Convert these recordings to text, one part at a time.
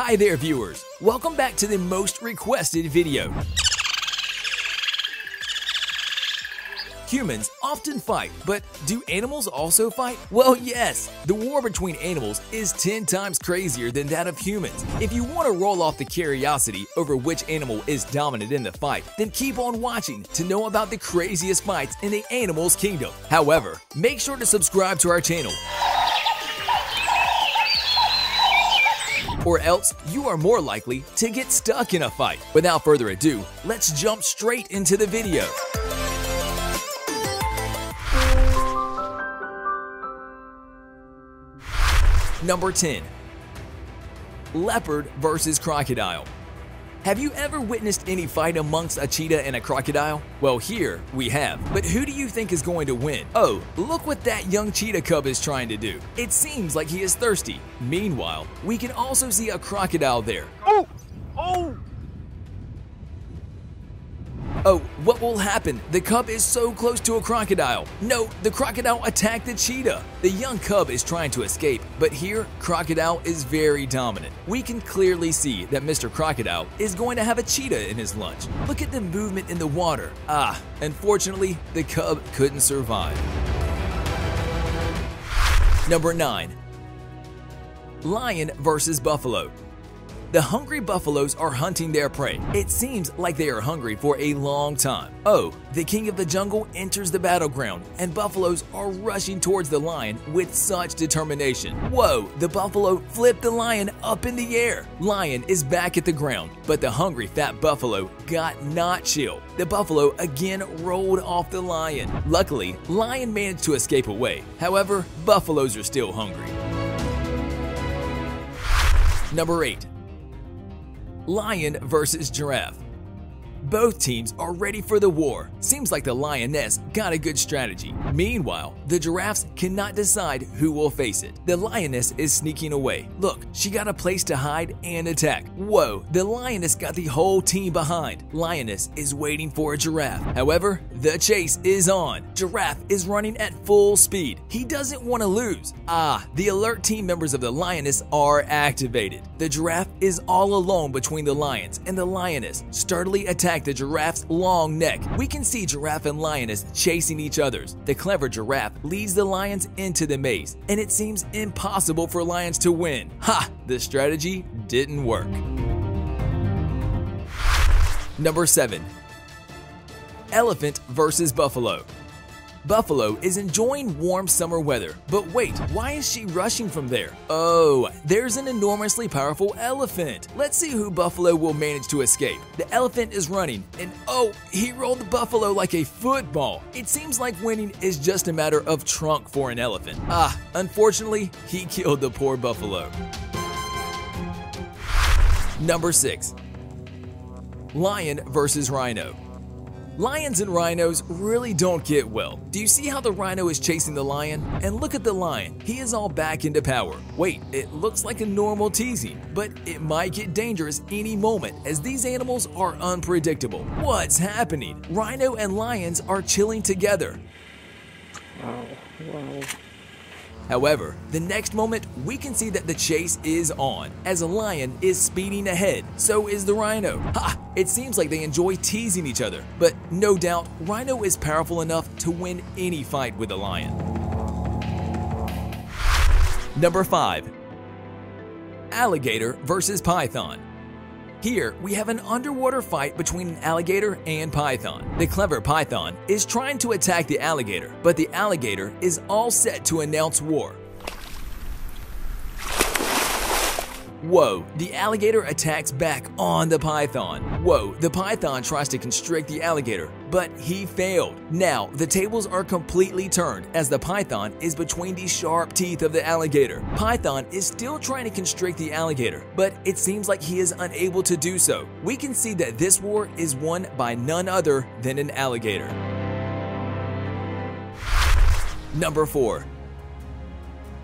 Hi there, viewers! Welcome back to the most requested video. Humans often fight, but do animals also fight? Well, yes! The war between animals is 10 times crazier than that of humans. If you want to roll off the curiosity over which animal is dominant in the fight, then keep on watching to know about the craziest fights in the animal's kingdom. However, make sure to subscribe to our channel, or else you are more likely to get stuck in a fight. Without further ado, let's jump straight into the video. Number 10. Leopard versus crocodile. Have you ever witnessed any fight amongst a cheetah and a crocodile? Well, here we have. But who do you think is going to win? Oh, look what that young cheetah cub is trying to do. It seems like he is thirsty. Meanwhile, we can also see a crocodile there. Oh, what will happen? The cub is so close to a crocodile. No, the crocodile attacked the cheetah. The young cub is trying to escape, but here, crocodile is very dominant. We can clearly see that Mr. Crocodile is going to have a cheetah in his lunch. Look at the movement in the water. Ah, unfortunately, the cub couldn't survive. Number 9. Lion versus buffalo. The hungry buffaloes are hunting their prey. It seems like they are hungry for a long time. Oh, the king of the jungle enters the battleground, and buffaloes are rushing towards the lion with such determination. Whoa, the buffalo flipped the lion up in the air. Lion is back at the ground, but the hungry fat buffalo got not chill. The buffalo again rolled off the lion. Luckily, lion managed to escape away. However, buffaloes are still hungry. Number 8. Lion versus giraffe. Both teams are ready for the war. Seems like the lioness got a good strategy. Meanwhile, the giraffes cannot decide who will face it. The lioness is sneaking away. Look, she got a place to hide and attack. Whoa, the lioness got the whole team behind. Lioness is waiting for a giraffe. However, the chase is on. Giraffe is running at full speed. He doesn't want to lose. Ah, the alert team members of the lioness are activated. The giraffe is all alone between the lions, and the lioness sturdily attacks the giraffe's long neck. We can see giraffe and lioness chasing each others. The clever giraffe leads the lions into the maze, and it seems impossible for lions to win. Ha! The strategy didn't work. Number 7. Elephant versus buffalo. Buffalo is enjoying warm summer weather, but wait, why is she rushing from there? Oh, there's an enormously powerful elephant. Let's see who buffalo will manage to escape. The elephant is running, and oh, he rolled the buffalo like a football. It seems like winning is just a matter of trunk for an elephant. Ah, unfortunately, he killed the poor buffalo. Number 6. Lion versus rhino. Lions and rhinos really don't get well. Do you see how the rhino is chasing the lion? And look at the lion, he is all back into power. Wait, it looks like a normal teasing, but it might get dangerous any moment as these animals are unpredictable. What's happening? Rhino and lions are chilling together. Wow. However, the next moment, we can see that the chase is on, as a lion is speeding ahead, so is the rhino. Ha! It seems like they enjoy teasing each other, but no doubt, rhino is powerful enough to win any fight with a lion. Number 5. Alligator versus python. Here, we have an underwater fight between an alligator and python. The clever python is trying to attack the alligator, but the alligator is all set to announce war. Whoa, the alligator attacks back on the python. Whoa, the python tries to constrict the alligator, but he failed. Now, the tables are completely turned as the python is between the sharp teeth of the alligator. Python is still trying to constrict the alligator, but it seems like he is unable to do so. We can see that this war is won by none other than an alligator. Number 4.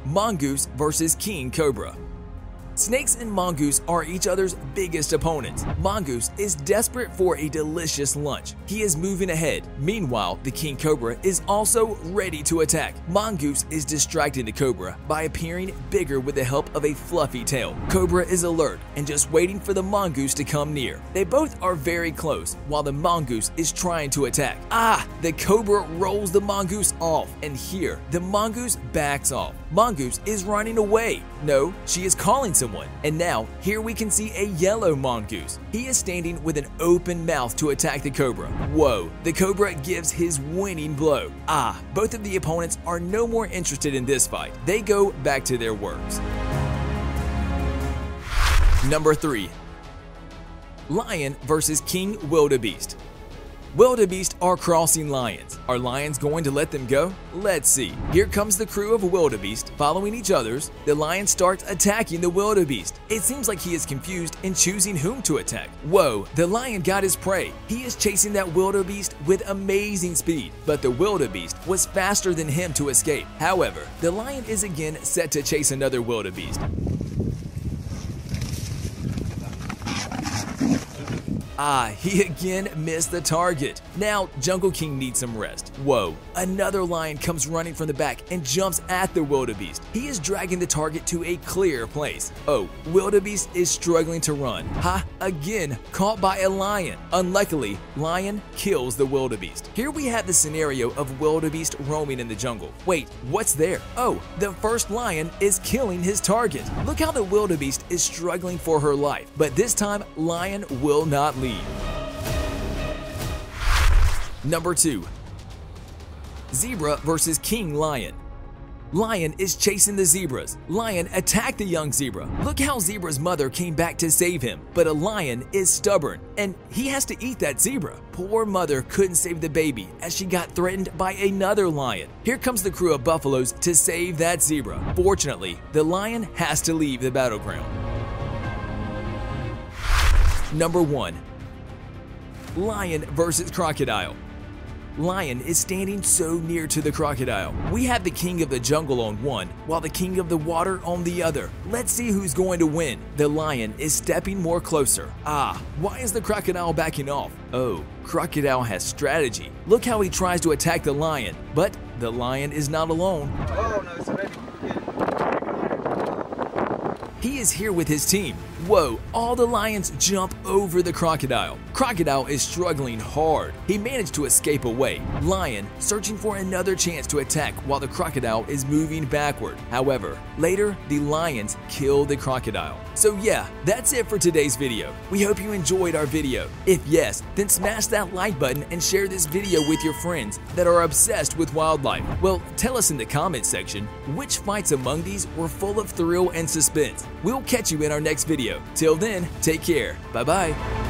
Mongoose versus King Cobra. Snakes and mongoose are each other's biggest opponents. Mongoose is desperate for a delicious lunch. He is moving ahead. Meanwhile, the king cobra is also ready to attack. Mongoose is distracting the cobra by appearing bigger with the help of a fluffy tail. Cobra is alert and just waiting for the mongoose to come near. They both are very close while the mongoose is trying to attack. The cobra rolls the mongoose off, and here the mongoose backs off. Mongoose is running away. No, she is calling someone. And now here we can see a yellow mongoose. He is standing with an open mouth to attack the cobra. Whoa, the cobra gives his winning blow. Both of the opponents are no more interested in this fight. They go back to their works. Number 3. Lion versus King Wildebeest. Wildebeest are crossing lions. Are lions going to let them go? Let's see. Here comes the crew of wildebeest following each other's. The lion starts attacking the wildebeest. It seems like he is confused in choosing whom to attack. Whoa, the lion got his prey. He is chasing that wildebeest with amazing speed, but the wildebeest was faster than him to escape. However, the lion is again set to chase another wildebeest. He again missed the target. Now, Jungle King needs some rest. Whoa, another lion comes running from the back and jumps at the wildebeest. He is dragging the target to a clear place. Wildebeest is struggling to run. Again, caught by a lion. Unluckily, lion kills the wildebeest. Here we have the scenario of wildebeest roaming in the jungle. Wait, what's there? The first lion is killing his target. Look how the wildebeest is struggling for her life, but this time, lion will not leave. Number 2. Zebra versus King Lion. Lion is chasing the zebras. Lion attacked the young zebra. Look how zebra's mother came back to save him. But a lion is stubborn, and he has to eat that zebra. Poor mother couldn't save the baby as she got threatened by another lion. Here comes the crew of buffaloes to save that zebra. Fortunately, the lion has to leave the battleground. Number 1. Lion versus crocodile. Lion is standing so near to the crocodile. We have the king of the jungle on one, while the king of the water on the other. Let's see who's going to win. The lion is stepping more closer. Why is the crocodile backing off? Crocodile has strategy. Look how he tries to attack the lion, but the lion is not alone. It's ready. He is here with his team. Whoa, all the lions jump over the crocodile. Crocodile is struggling hard. He managed to escape away. Lion searching for another chance to attack while the crocodile is moving backward. However, later the lions kill the crocodile. So yeah, that's it for today's video. We hope you enjoyed our video. If yes, then smash that like button and share this video with your friends that are obsessed with wildlife. Well, tell us in the comment section which fights among these were full of thrill and suspense. We'll catch you in our next video. Till then, take care. Bye-bye.